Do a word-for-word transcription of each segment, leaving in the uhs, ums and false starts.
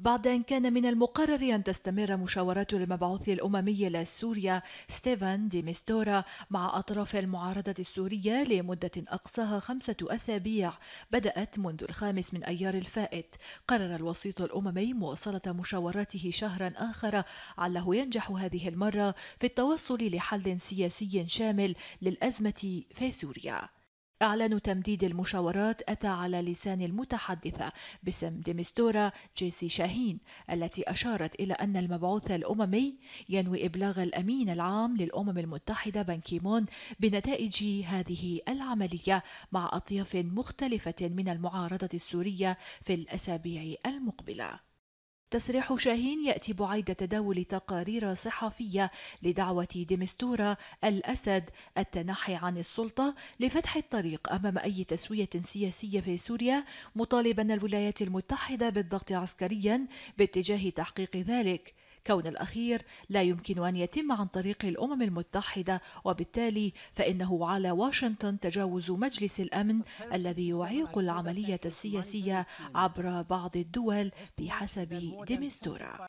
بعد أن كان من المقرر أن تستمر مشاورات المبعوث الأممي لسوريا ستيفان دي ميستورا مع أطراف المعارضة السورية لمدة أقصاها خمسة أسابيع بدأت منذ الخامس من أيار الفائت. قرر الوسيط الأممي مواصلة مشاوراته شهرا آخر علّه ينجح هذه المرة في التوصل لحل سياسي شامل للأزمة في سوريا. إعلان تمديد المشاورات أتى على لسان المتحدثة باسم دي ميستورا جيسي شاهين التي أشارت إلى أن المبعوث الأممي ينوي إبلاغ الأمين العام للأمم المتحدة بان كيمون بنتائج هذه العملية مع أطياف مختلفة من المعارضة السورية في الأسابيع المقبلة. تصريح شاهين يأتي بعيد تداول تقارير صحفية لدعوة دي ميستورا الأسد التنحي عن السلطة لفتح الطريق أمام أي تسوية سياسية في سوريا، مطالبا الولايات المتحدة بالضغط عسكريا باتجاه تحقيق ذلك، كون الأخير لا يمكن أن يتم عن طريق الأمم المتحدة، وبالتالي فإنه على واشنطن تجاوز مجلس الأمن الذي يعيق العملية السياسية عبر بعض الدول بحسب دي ميستورا.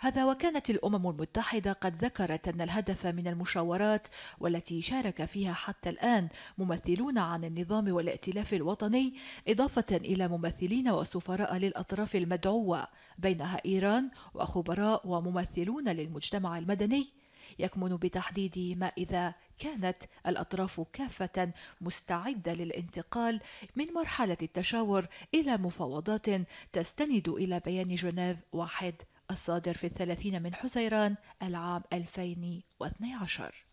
هذا وكانت الأمم المتحدة قد ذكرت أن الهدف من المشاورات والتي شارك فيها حتى الآن ممثلون عن النظام والائتلاف الوطني إضافة إلى ممثلين وسفراء للأطراف المدعوة بينها إيران وخبراء وممثلون للمجتمع المدني يكمن بتحديد ما إذا كانت الأطراف كافة مستعدة للانتقال من مرحلة التشاور إلى مفاوضات تستند إلى بيان جنيف واحد الصادر في الثلاثين من حزيران العام ألفين واثني عشر.